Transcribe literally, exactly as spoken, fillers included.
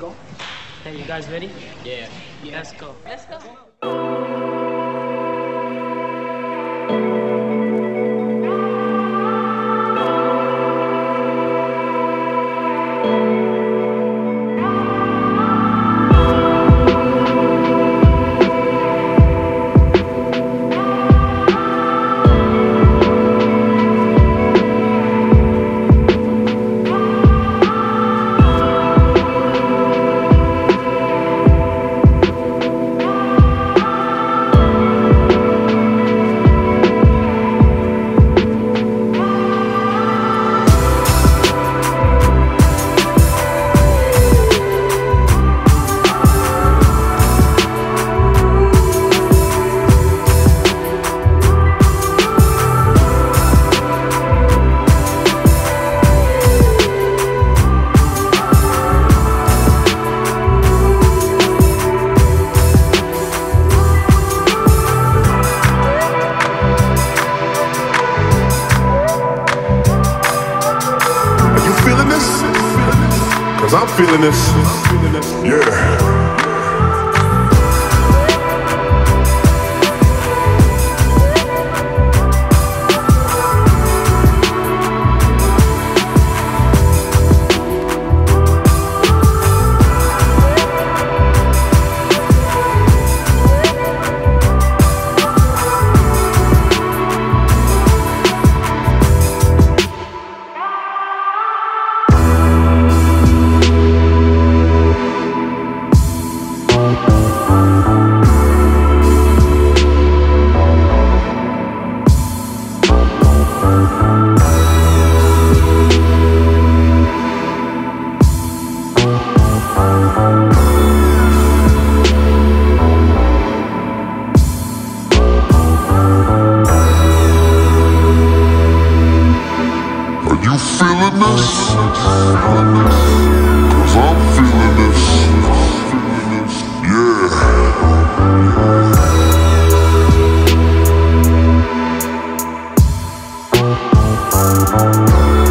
go. Hey, you guys ready? Yeah. yeah. Let's go. Let's go. I'm feeling this, yeah. Feeling this? Cause I'm feeling this. Yeah. Yeah.